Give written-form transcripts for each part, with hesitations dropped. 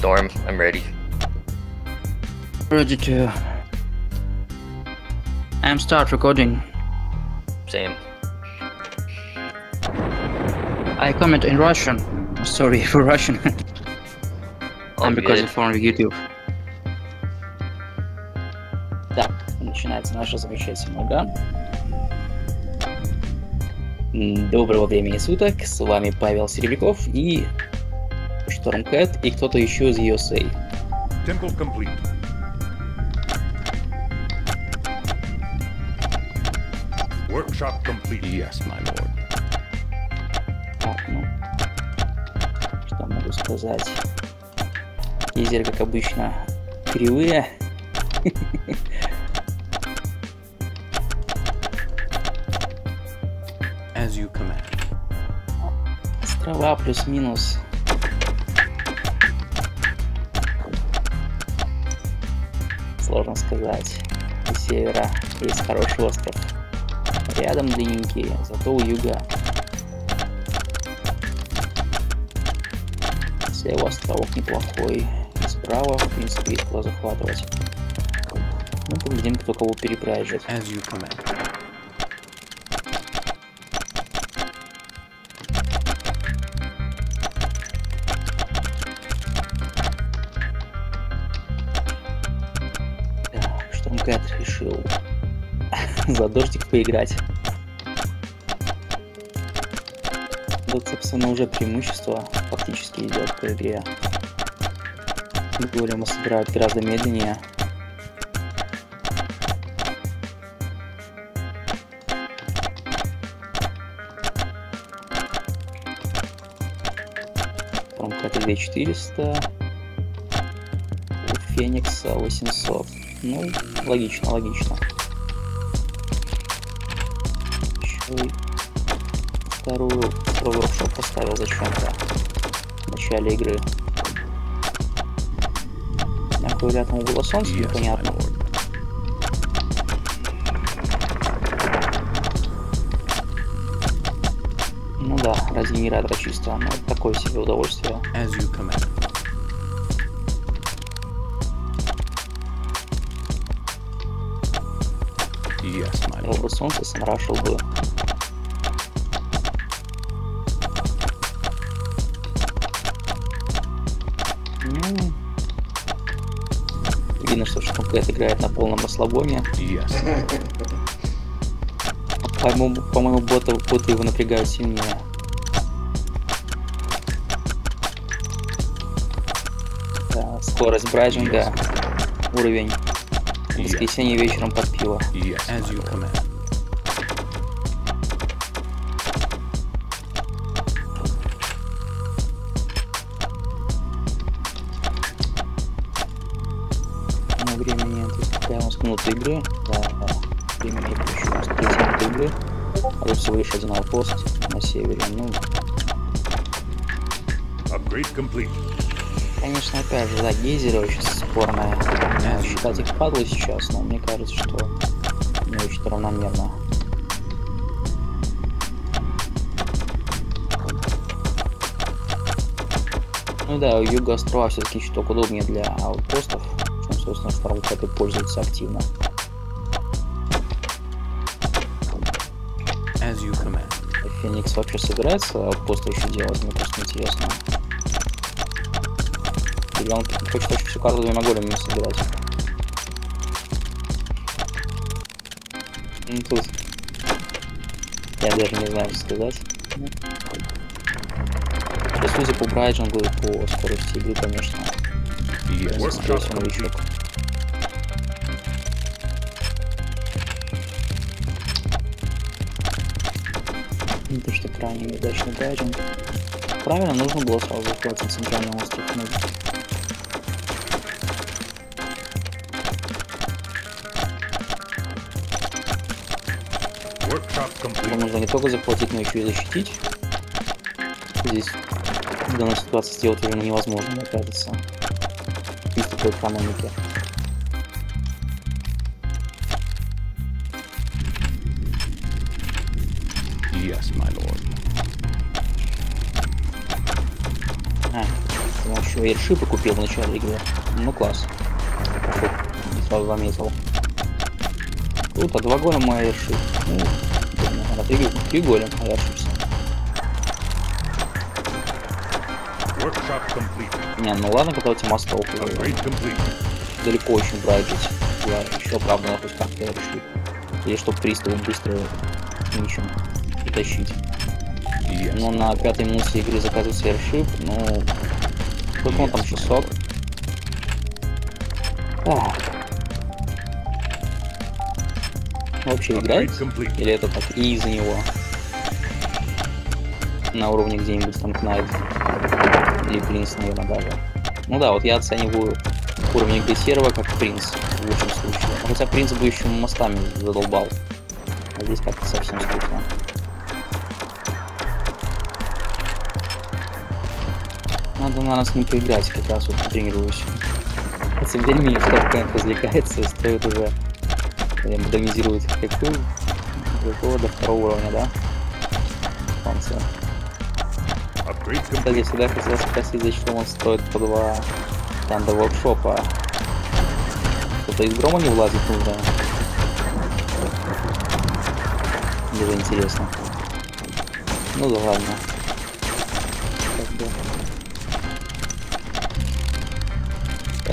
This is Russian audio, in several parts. Storm, I'm ready. Ready to... I'm start recording. Same. I comment in Russian. Sorry for Russian. I'm because it's from YouTube. Так, начинается наша замечательная игра. Доброго времени суток, с вами Павел Серебряков и Штормкэт, и кто-то еще из Есэй. Temple complete. Workshop complete. Yes, my lord. Так, ну, что могу сказать? Тизер, как обычно, кривые. As you command. Острова плюс-минус. Сложно сказать. У севера есть хороший остров. Рядом длинненькие, зато у юга. Слева островок неплохой. И справа, в принципе, их было захватывать. Ну, поглядим, кто кого переправит. As you command. Решил за дождик поиграть. Вот, собственно, уже преимущество фактически идет по игре. Говорю, сыграют гораздо медленнее. Штормкэт 2400. У Феникса 800. Ну, логично, логично. Еще и вторую воркшоп поставил зачем-то в начале игры. Какой рядом угол солнца, непонятно. Ну да, разгенератор чисто, но такое себе удовольствие. Бы солнце смрашил бы. Ну, видно, что Штормкэт играет на полном расслабоне. Yes. По-моему, боты его напрягают сильнее. Да, скорость брайджинга, уровень. В воскресенье вечером под пиво. Yes, as you command. Но времени нет. Какая у нас минута игры? Да. Времени нет еще. У нас 30 минут игры. А тут всего лишь один авпост на севере. Ну. Upgrade complete. Конечно, опять же, да, гейзеры очень спорные. Считать их падлы сейчас, но мне кажется, что не очень равномерно. Ну да, у юга острова все-таки чуток удобнее для аутпостов, чем, собственно, Штормкэт пользуется активно. Феникс вообще собирается аутпосты еще делать, мне просто интересно. Или он хочет очень всю карту двумя големами собирать. Ну тут я даже не знаю, что сказать. То есть, судя по брайджингу и по скорости игры, конечно. Здесь новичок. Не то, что крайне неудачный брайджинг. Правильно, нужно было сразу захватить центральный остров. Нужно не только захватить, но еще и защитить. Здесь в данной ситуации сделать уже невозможно, мне кажется. Чисто по экономике. Yes, my lord. Я еще и шипы купил в начале игры. Ну класс. Не сразу заметил. Круто, 2 гола мы решили. Ну, 3 гола мы ошибся. Не, ну ладно, готовьте мостов. Далеко очень брать. Я еще, правда, на пусках я решил. Или чтоб приставы быстро ничем притащить. Но на 5-й минуте игры заказываю сверхшип, ну... Сколько он там, 600? О. Вообще играет? Или это так и из-за него? На уровне где-нибудь там Кнайт или Принц, наверное, даже. Ну да, вот я оцениваю уровень игры серого как Принц в лучшем случае. Хотя Принц бы еще мостами задолбал. А здесь как-то совсем скучно. Надо на нас не проиграть, как раз вот тренируюсь. Хотя в дельми Штормкэт развлекается, стоит уже модернизирует архитектуру до 2-го уровня, да? Фанция. Кстати, я всегда хотел спросить, за что он стоит по 2 танда воркшопа. Кто-то из грома не влазит нужно. Даже интересно. Ну да ладно.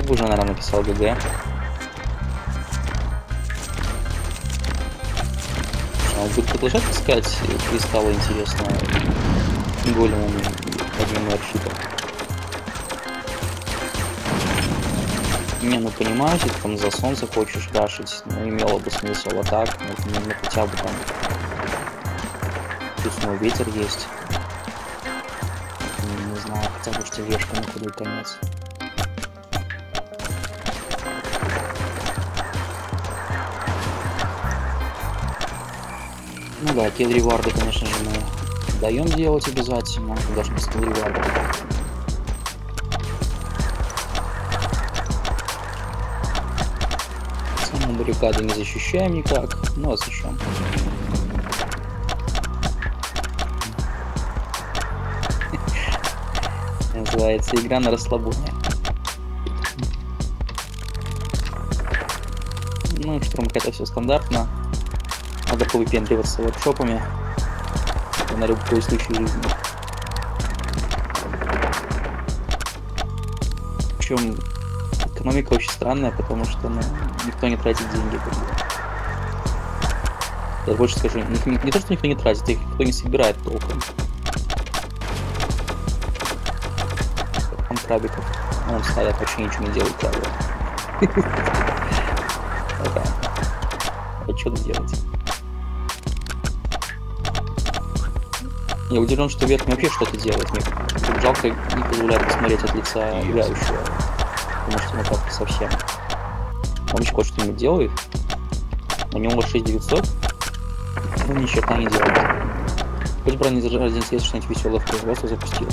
Уже, наверное, написал ГГ. Он будет продолжать искать кристаллы, интересно, големом одним аршипом. Не, ну понимаешь, если там за солнце хочешь рашить, ну имело бы смысл, а так, ну хотя бы там плюс мой ветер есть. Не знаю, хотя бы что вешка на худой конец. Ну да, кедреварды, конечно же, мы даем делать обязательно, даже без кедреварда. Саму баррикаду не защищаем никак, но защищаем. Называется игра на расслабоне. Ну, Штормкэт это все стандартно. Надо повыпендриваться воркшопами на любой случай жизни. Причем экономика очень странная, потому что ну, никто не тратит деньги. Я больше скажу, не то, что никто не тратит, их никто не собирает толком. Там крабиков, он стоят, вообще ничего не делают крабиков. А что тут делать? Я удивлен, что верхний вообще что-то делает. Мне жалко, не позволяет посмотреть от лица играющего. Потому что ну как-то совсем. Он еще что-нибудь делает. У него 6900. Ну ни черта не делает. Хоть бы ради интереса что-нибудь веселое в производство запустил.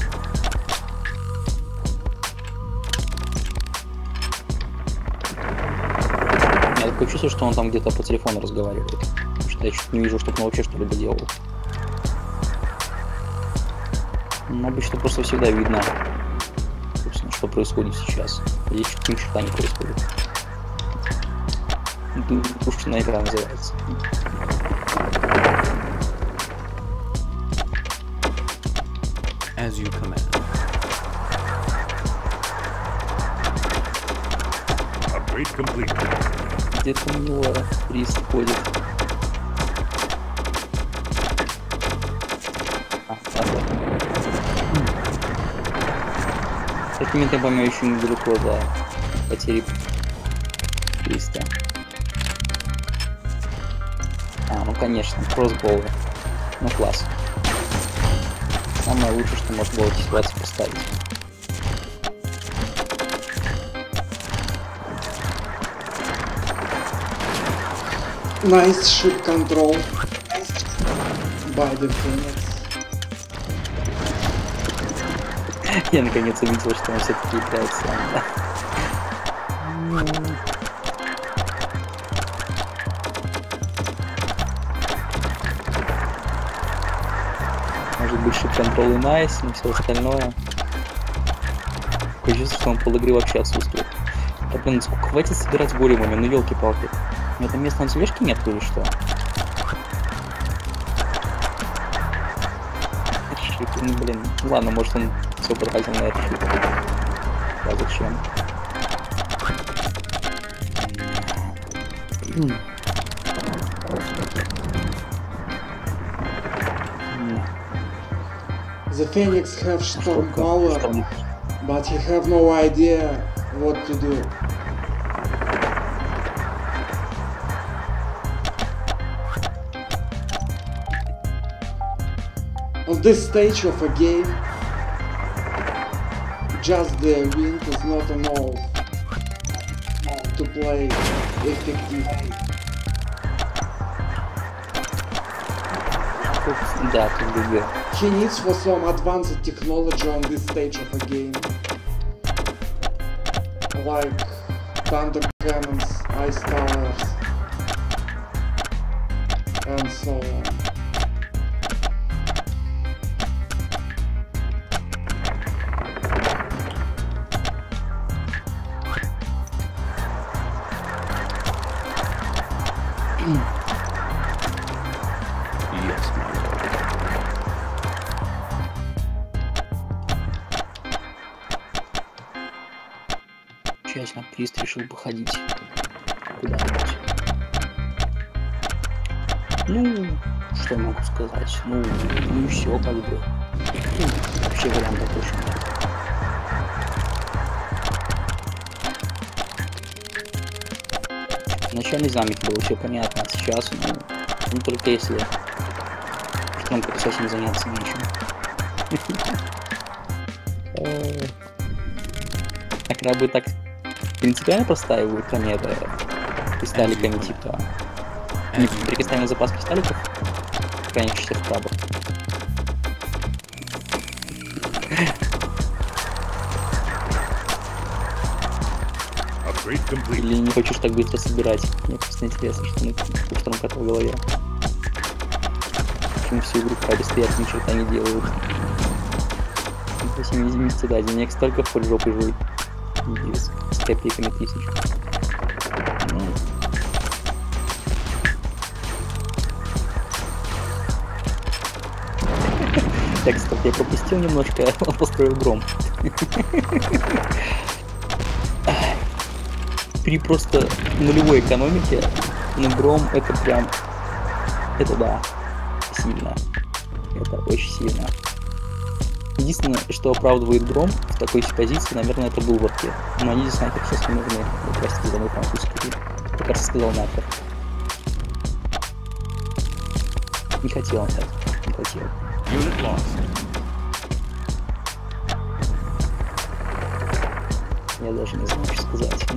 У меня такое чувство, что он там где-то по телефону разговаривает. Потому что я чуть не вижу, чтобы он вообще что-либо делал. Но обычно просто всегда видно, собственно, что происходит сейчас. Здесь ни черта не происходит. Пушка на экран называется. As you command. Upgrade complete. Где-то у него приз ходит. Я помню, еще недалеко до потери 300. А, ну конечно, кроссболы. Ну класс. Самое лучшее, что можно было в этой ситуации поставить. Nice ship control by the Phoenix. Я наконец увидел, что он все-таки играет сам, да? Может быть шип-контрол и найс, но все остальное. кажется, что он пол игры вообще отсутствует. Да блин, хватит собирать големами, ну елки-палки. У меня там места на тележке нет, или что? Ну блин, ладно, может он все проходил на это шипы. Да зачем? The Phoenix have storm power, but he have no idea what to do. On this stage of a game, just the wind is not enough to play effectively. He needs for some advanced technology on this stage of a game, like thunder cannons, ice towers, and so on. Решил походить куда-нибудь. Ну, что могу сказать? Ну все как бы. Вообще вариантов точно нет. Начальный замок был все понятно, а сейчас, ну только если Штормкэту совсем заняться нечем. А когда бы так принципиально простаивают комета кристалликами типа не прикрестами запас кристалликов в конечных крабов. Или не хочешь так быстро собирать? Мне просто интересно, что мы в Штормкэту в голове. Почему всю игру крабы стоят, ни черта не делают? Допустим, видимости, да, денег столько в поле жопы живут. Копейками тысяч. Так, стоп, я пропустил немножко, он построил гром. При просто нулевой экономике, но гром это прям... Это да, сильно. Это очень сильно. Единственное, что оправдывает гром в такой позиции, наверное, это булварки. Но они здесь нахер сейчас не нужны. Ну, простите за мой французский. Я как раз сказал нахер. Не хотел он так. Не хотел. Я даже не знаю, что сказать.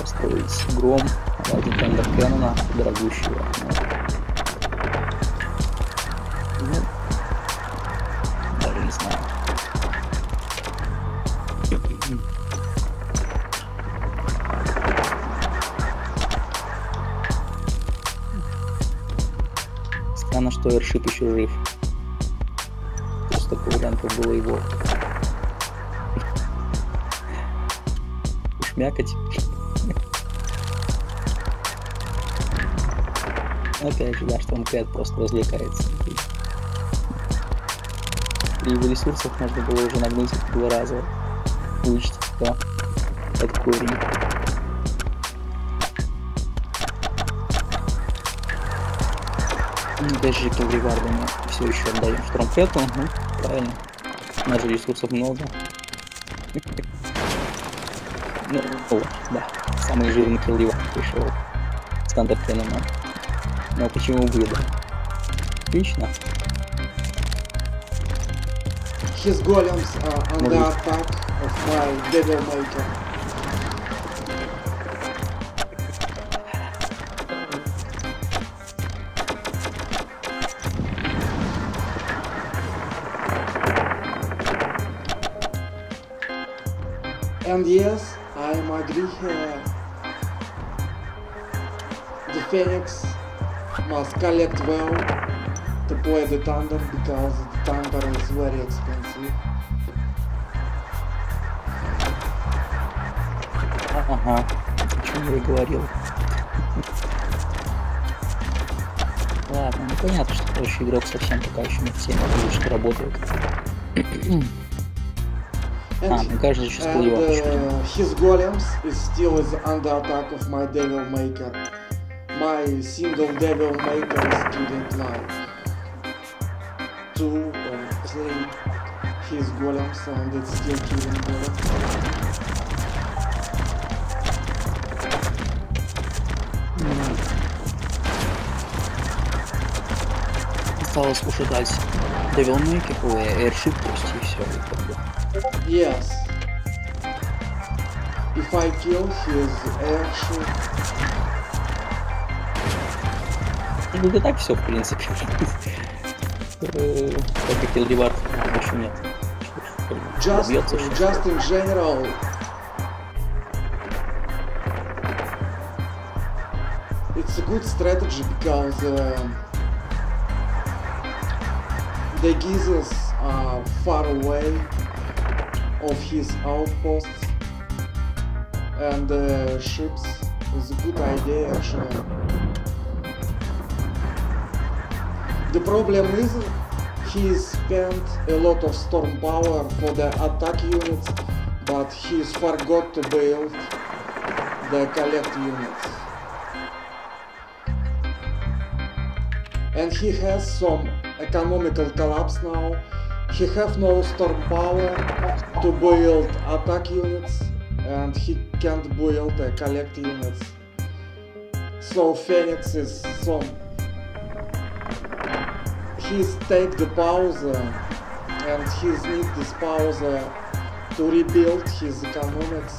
Построить гром, один тендер Кеннона, дорогущего. Что Эршип еще жив. Просто такой вариант было его. Ушмякать. Опять же, да, что он Штормкэт просто развлекается. При его ресурсах можно было уже нагнуть их два раза. Вычтить то от корень. Даже Кирилл Вардыш мы все еще отдаем Штормкэту, угу, правильно. У нас же ресурсов много. Ну, вот, да. Самый жирный Кирилл Вардыш пришел. Стандарт Кеннона. Но почему бы, да? Отлично. His golems are under attack of my devil maker. And yes, I am agree here. The Phoenix must collect well to play the Thunder because the Thunder is very expensive. Ага, почему я и говорил. Ладно, ну понятно, что проще игрок совсем пока еще не в теме, потому что работает. А, мне кажется, сейчас плывет. His golems is still is under attack of my devil maker. My single devil maker is didn't like to play his golems and it's still killing golems. Осталось уже дать Devil Maker, Airship, и все. Yes. If I kill his airship. Ну да так все, в принципе. Только Kill Reward, больше нет. Just in general. It's a good strategy because the geezers are far away of his outposts and the ships is a good idea actually. The problem is he spent a lot of storm power for the attack units, but he forgot to build the collect units. And he has some economical collapse now. He have no storm power to build attack units, and he can't build collect units. So Phoenix is some. He's take the pause, and he's need this pause to rebuild his economics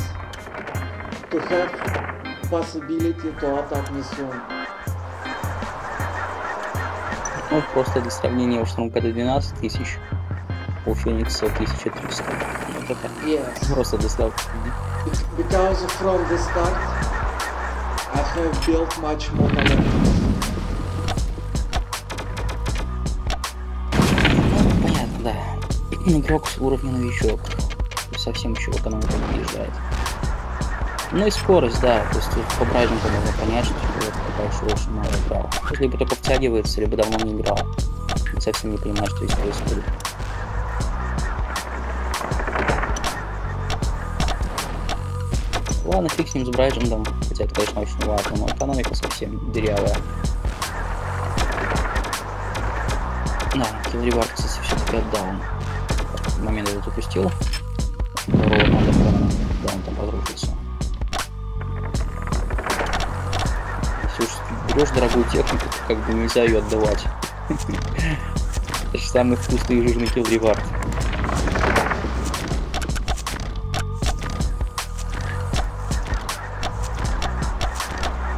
to have possibility to attack me soon. Ну, просто для сравнения, у Штормкэта 12 тысяч, у Феникса 1300. Yes. Просто для сравнения. Because from the start, I have built much more than ну, понятно, да. Игрок с уровня новичок. Совсем еще в экономику приезжает. Ну и скорость, да, то есть по бражнику можно понять, что человек пока еще очень мало играл. Либо только втягивается, либо давно не играл. Я совсем не понимаю, что здесь происходит. Ладно, фиг с ним с бражником, хотя это, конечно, очень важно, но экономика совсем дырявая. Да, Kill Reward, кстати, все-таки отдал. Момент этот упустил. Второго надо, когда он там разрушился. Берешь дорогую технику, как бы нельзя ее отдавать. Это же самый вкусный и жирный Kill Reward.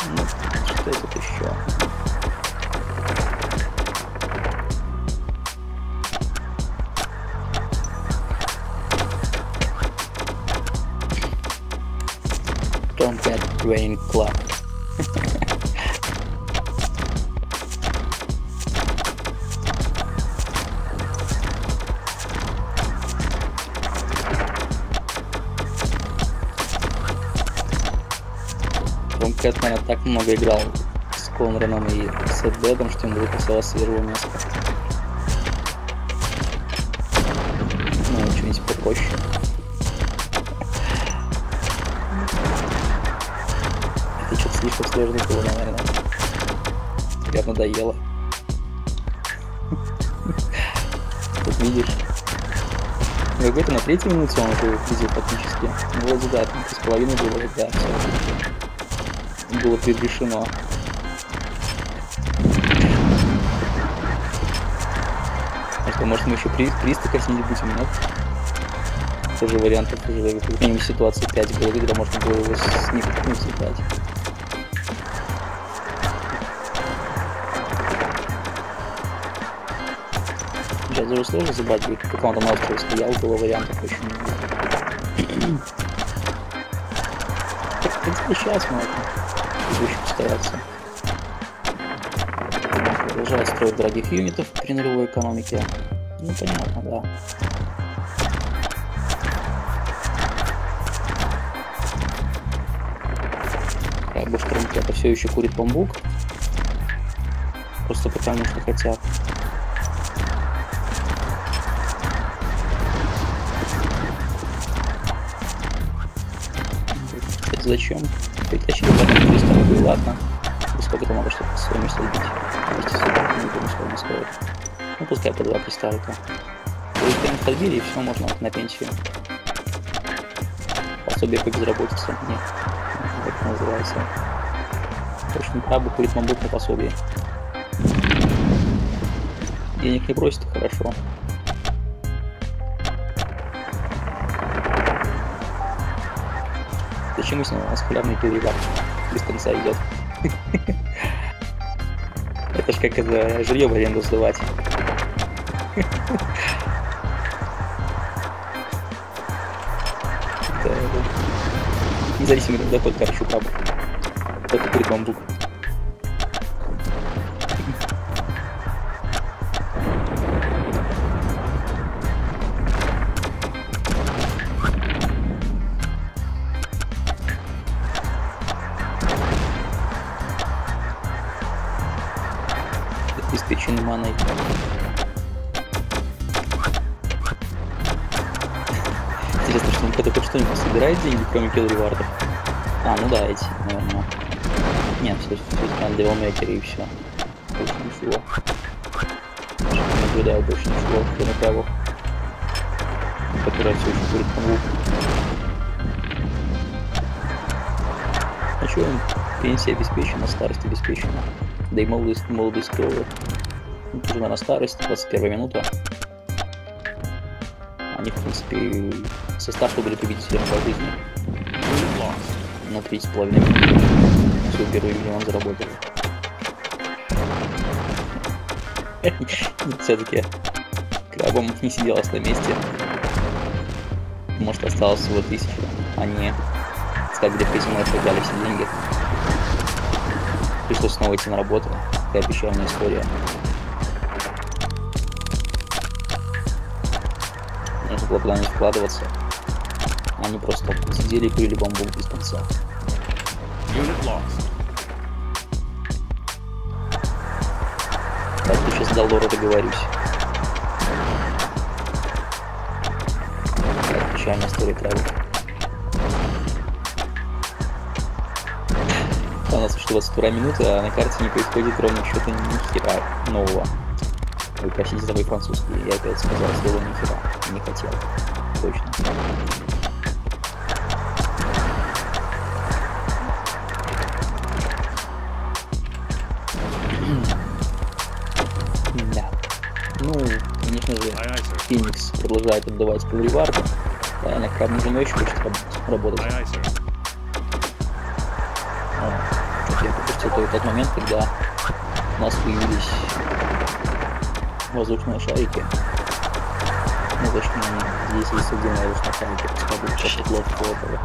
Ну, что это еще? Tomcat Train Club. Штормкэт, наверное, так много играл с Конраном и Сэдбэдом, что ему выпустило с первого места. Ну, что-нибудь попроще. Это что-то слишком сложно было, наверное. Я надоело. Тут видишь. Какой-то на третьей минуте он уже везде практически. Вроде да, 3,5 было, да, все. Было предрешено. А что, может мы еще приз-то коснить будем, нет? Тоже вариант, как минимум ситуации 5 было, когда можно было его с них не сыграть. Сейчас уже сложно забрать, как он там на острове стоял, было вариантов очень много. В принципе, сейчас можно. Стараться. Продолжать строить дорогих юнитов при нулевой экономике. Ну понятно, да. Как бы Штормкэт все еще курит бамбук. Просто потому что хотят. Зачем? Притащили потом приставку, и ладно. Сколько ты можешь что-то своими следить? Вместе с собаками, не помню, что у нас стоит. Ну, пускай по два приставка. То есть они ходили, и все, можно на пенсию. Пособие по безработице. Нет. Как это называется? В общем, крабы курит мамбук на пособие. Денег не бросит, хорошо. Зачем если у нас хлябный перевар без конца идет? Это ж как это жилье в аренду сдавать. Независимо от доход, короче, краб. Только перед бамбук. Обеспеченный маной. Интересно, что он хоть что-нибудь собирает деньги, кроме килл-ревардов? А, ну да, эти, наверное. Нет, все-таки надо девелмейкеры и все. Больше ничего. Даже не наблюдаю больше ничего, кроме того, который все очень курит бамбук. А что, пенсия обеспечена, старость обеспечена. Да и молодость тоже. Нужна на старость, 21 минута. Они, в принципе, со старта были победителями по жизни. На 3,5 минуты. Все, первый миллион заработал. Все-таки крабом не сиделось на месте. Может, осталось всего 1000. Они так где приземлы отдали все деньги. Пришлось снова идти на работу, такая печальная история. Нужно было куда-нибудь вкладываться. Они просто сидели и курили бамбук без конца. Так, я сейчас с Долорой договорюсь. Такая печальная история, правда. У нас ушло 22 минуты, а на карте не происходит ровно что-то ни хера нового. Вы просите за мой французский, я опять сказал слово ни хера, не хотел. Точно. Да. Ну, конечно же, Феникс продолжает отдавать килл-реварды. Реально, краб нужен еще хочет работать. Я пропустил только тот момент, когда у нас появились воздушные шарики. Ну, точнее, здесь есть один воздушный шарик, пускай будет как-то плотко этого.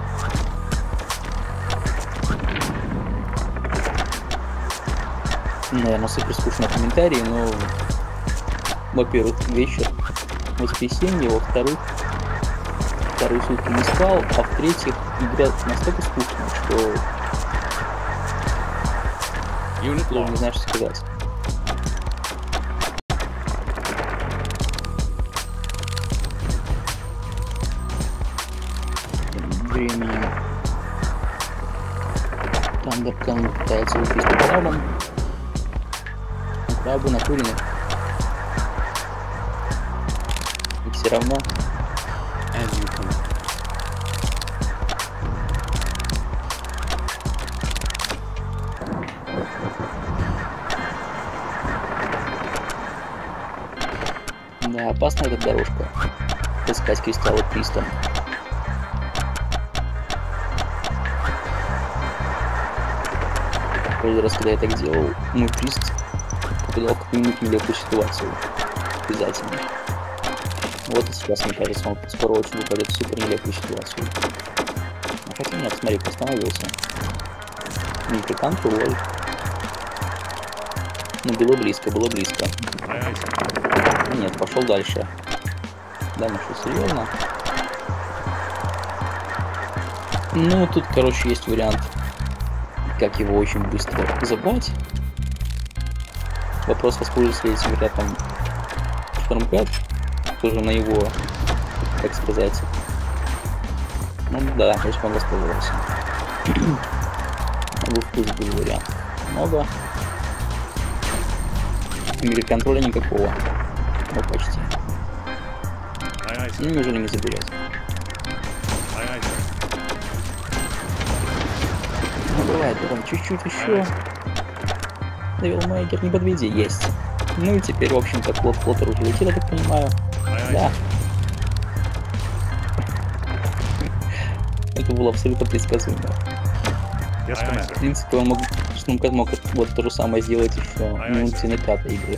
Наверное, супер скучный комментарий, но, во-первых, вечер воскресенье, во-вторых, вторую сутки не спал, а в-третьих, игра настолько скучная, что... Юникло, не знаю, что сказать. Времени. Тандеркан пытается выпить крабом. Крабы накурены. И все равно. Да, опасна эта дорожка. Искать кристаллы пристань. Каждый раз, когда я так делал, мой прист попадал в какую-нибудь нелепую ситуацию. Обязательно. Вот и сейчас, мне кажется, он скоро очень выпадет в супер нелепую ситуацию. А хотя нет, смотри, остановился. Микрокант, уволь. Ну, было близко, было близко. Нет, пошел дальше. Да, ну что, серьезно? Ну, тут, короче, есть вариант, как его очень быстро забрать. Вопрос, воспользуется ли этим вариантом Штормкэт, тоже на его, так сказать. Ну да, если бы он воспользовался. Был вариант. Много. Мир контроля никакого. Ну, почти. Ну, неужели не заберет? Ну, бывает, потом чуть-чуть еще. Девилмейкер, не подведи, есть. Ну и теперь, в общем-то, Флоттер уже летит, я так понимаю. Да. Это было абсолютно предсказуемо. В принципе, он мог, Штормкэт мог вот то же самое сделать еще минуте на пятой игре.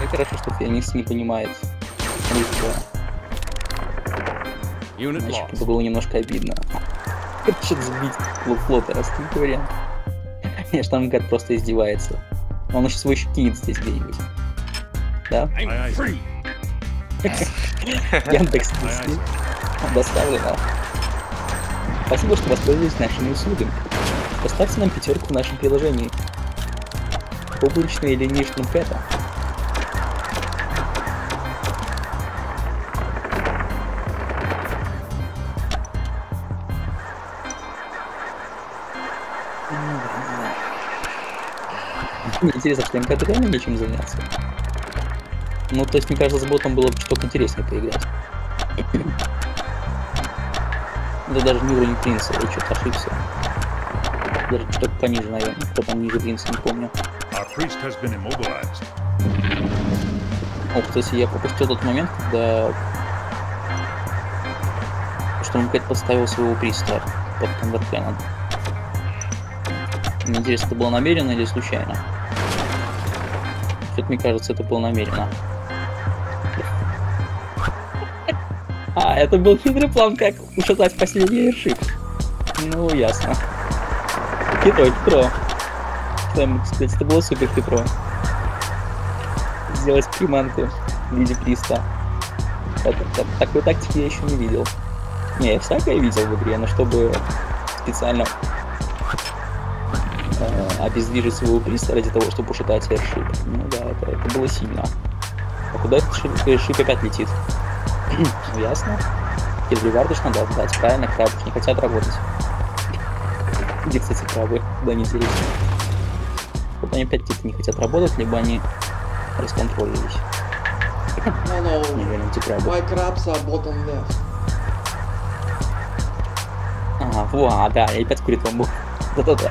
Как хорошо, что Феникс не понимает. Значит, это было немножко обидно. Хочет сбить клуб Флоттера, столько вариант. Нет, Штормкэт просто издевается. Он уж свой щекинет здесь где-нибудь. Да? Яндекс Писки доставлено. Спасибо, что воспользовались нашими услугами. Поставьте нам 5 в нашем приложении. Облачные линии Штормкэта. Мне интересно, что Штормкэт реально нечем заняться. Ну, то есть, мне кажется, с ботом было бы что-то интереснее поиграть. Да даже не уровень принца, я что-то ошибся. Даже что-то пониже, наверное. Кто там ниже принца, не помню. О, кстати, я пропустил тот момент, когда Штормкэт подставил своего приста под Кондоркена. Мне интересно, это было намеренно или случайно? Что-то, мне кажется, это было намеренно. А, это был хитрый план, как ушатать последний вершик. Ну, ясно. Хитро, хитро. Там, кстати, это было супер хитро. Сделать приманты в виде приста. Такой тактики я еще не видел. Не, я всякое видел в игре, но чтобы специально обездвижить своего приста ради того, чтобы ушатать вершик. Ну да, это было сильно. А куда этот вершик опять летит? Ясно. Кирилл Вардыш надо отдать, правильно? Крабы не хотят работать. Где, кстати, крабы? Да не интересно. Вот они опять где-то не хотят работать, либо они расконтролировались. Не верим, эти крабы. My crabs are bottom left. Ага, во, да, я опять курит вам был. Да-да-да,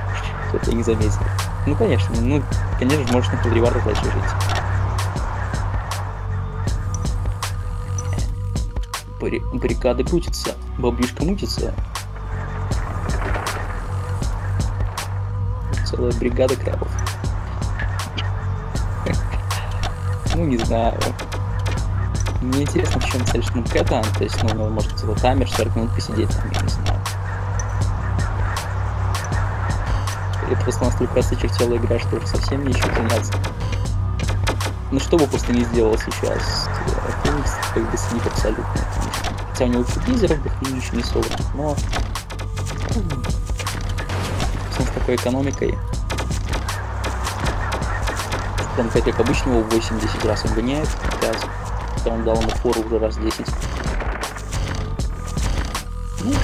что-то я не заметил. Ну, конечно же, можешь на Кирилл Вардыш дальше жить. Баррикады крутятся, баблишка мутится. Целая бригада крабов. Ну, не знаю. Мне интересно, в чем цель Штормкэта. То есть, ну, может, целый таймер, 40 минут посидеть там, я не знаю. Это просто настолько осочертела игра, что уже совсем нечем заняться. Ну, что бы просто не сделал сейчас Феникс, как бы слип абсолютно. Хотя у него физеров ничего не собрано, но с такой экономикой. Там, как обычно, его 8-10 раз он гоняет, хотя он дал ему фору уже раз 10. Ну,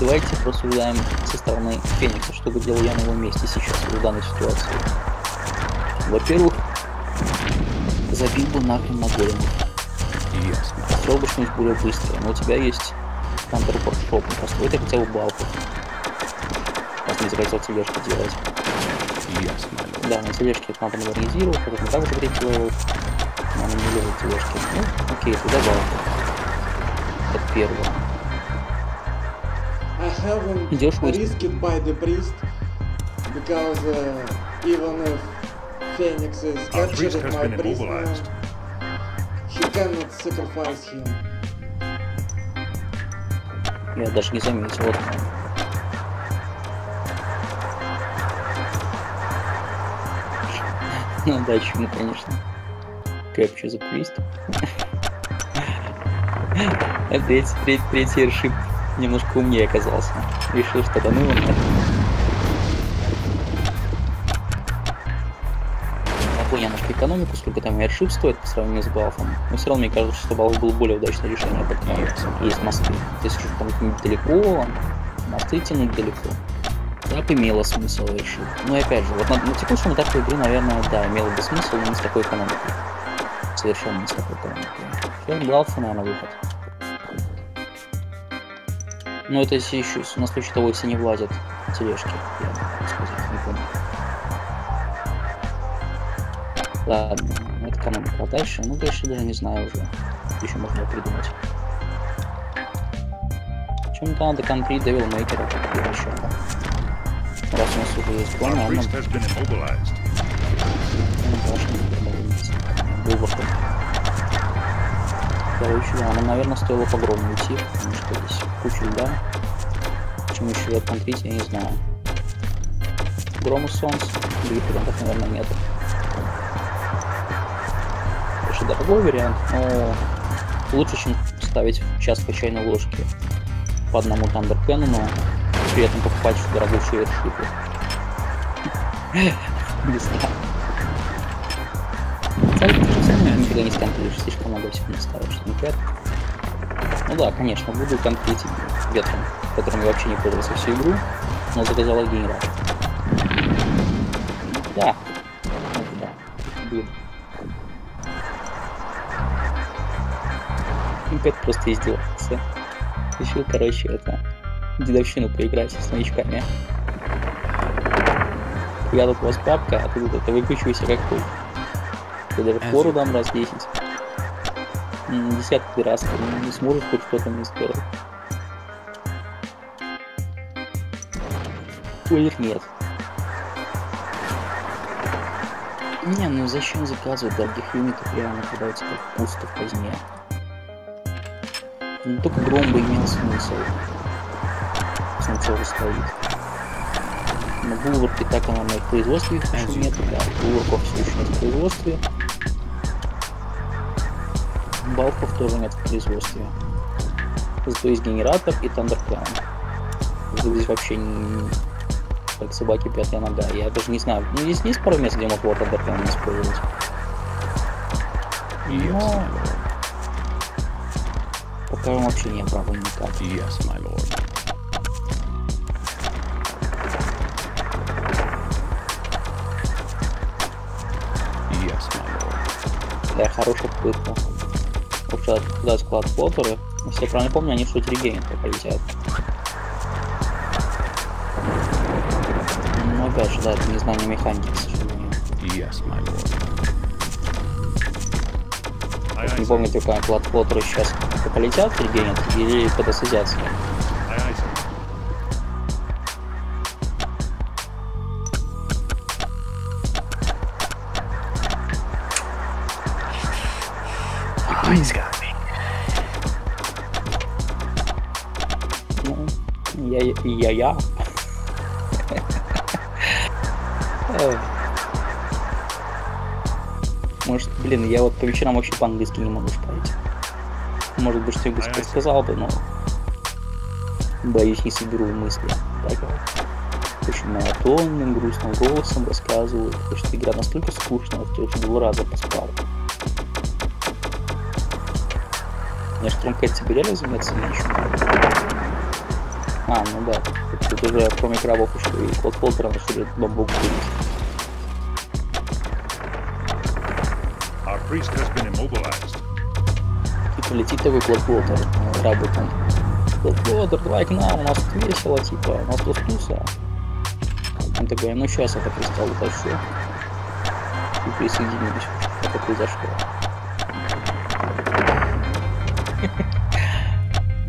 давайте просуждаем со стороны Феникса, что бы делал я на его месте сейчас, в данной ситуации. Во-первых, забил бы нахрен на голема. Ясно. Хотел бы что-нибудь более быстро, но у тебя есть контр-воркшоп, построй ты хотя бы балку. Раз не захотел тележку делать. Ясно. Да, на тележке надо модернизировать, потом так запретил его. Надо не делать тележки. Ну, окей, туда балку. Это первое. Идешь в риск. Phoenix is captured my prisoner. He cannot sacrifice him. Я даже не заметил. Вот. Ну да, чему, конечно. Кэпчу заплесть. Опять третий решит. Немножко умнее оказался. Решил, что да ну его надо. Я немножко экономику, сколько там эршип стоит по сравнению с балфом. Но все равно мне кажется, что балф был более удачное решение, поэтому есть мосты. Если что-то там тянуть далеко, мосты тянуть далеко. Так имело смысл эршип. Но опять же, вот на текущем этапе игры, наверное, да, имело бы смысл, но не с такой экономикой. Совершенно не с такой экономикой. Ферм балфа, наверное, выход. Ну это если еще на случай того, если не влазят тележки, я могу сказать, не помню. Ладно, это экономика. А дальше? Ну дальше даже не знаю уже. Еще можно придумать. Чем-то надо комплит девелмейкера как превращаться. Раз у нас уже есть план, а нам... Глубоко. Короче, да, нам, наверное, стоило погромно уйти, потому что здесь куча льда. Почему еще я контрить, я не знаю. Грому солнца, других вариантов, наверное, нет. Конечно, дорогой вариант, но лучше, чем ставить час по чайной ложке по одному тандеркену, но при этом покупать дорогущие вершипы. Не знаю. Никогда не сконтролишь, слишком много всех не ставишь. Ну да, конечно, буду конкретить ветром, которым я вообще не пользовался всю игру, но заказала генератор. Да. Да. Как просто издеваться. Решил, короче, это дедовщину поиграть с новичками. Я тут у вас папка, а ты тут это выкручивайся как хуй. Я даже фору дам раз 10. Десятый раз, не сможет хоть что-то мне сделать. Ой, нет. Не, ну зачем заказывать дорогих юнитов, реально продается как пусто в казне. Ну только гром бы имел смысл. Смысл уже стоит. Но булварки так, наверное, в производстве их еще нет, да, булварков все еще нет в производстве. Балков тоже нет в производстве. Зато есть генератор и тандерклан. Здесь вообще не... как собаки пятая нога. Я даже не знаю. Ну здесь есть пару мест, где могу тандерклан использовать. Но... пока он вообще не оправдан никак. Yes, my lord. Да, хорошая попытка. Потому что туда склад Поттеры, если я правильно помню, они в суть регенера полетят. Ну опять же, да, это незнание механики, к сожалению. Yes, my lord. Не помню, только склад Поттеры сейчас полетят в регенер или фотосизятся. Я. Может, блин, я вот по вечерам вообще по-английски не могу шпарить. Может быть, что-нибудь сказал бы, но боюсь, не соберу мысли. Так вот. Очень монотонным, грустным голосом рассказываю, потому что игра настолько скучная, что я уже 2 раза поспал. Мне Штормкэт тебе реально заняться нечем. А, ну да, тут уже кроме крабов еще и колдфолтера насчет бамбук будет. И прилетит такой колдфолтер, крабы там. Колдфолтер, давай к нам, у нас тут весело, типа, у нас тут туса. Он такой, ну сейчас это кристалл утащу. И присоединились, это произошло.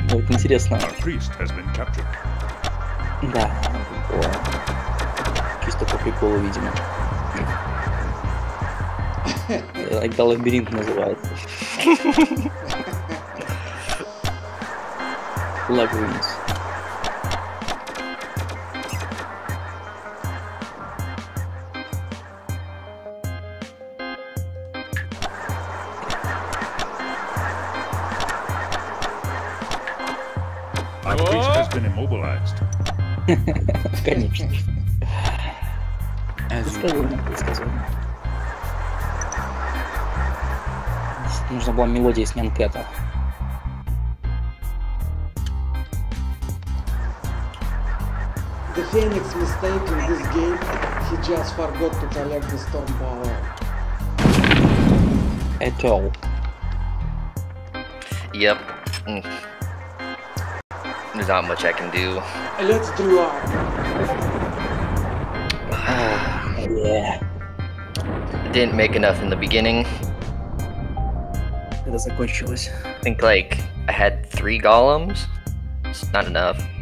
Вот интересно. Да, чисто по приколу, видимо. Это лабиринт называется. Лабиринт. Конечно. Предсказуемо. Нужна была мелодия с Нянкета. The Phoenix mistake in this game. He just forgot to collect the storm power. At all. Yep. There's not much I can do. Let's do our. Yeah. Didn't make enough in the beginning. It was like I had 3 golems. It's not enough.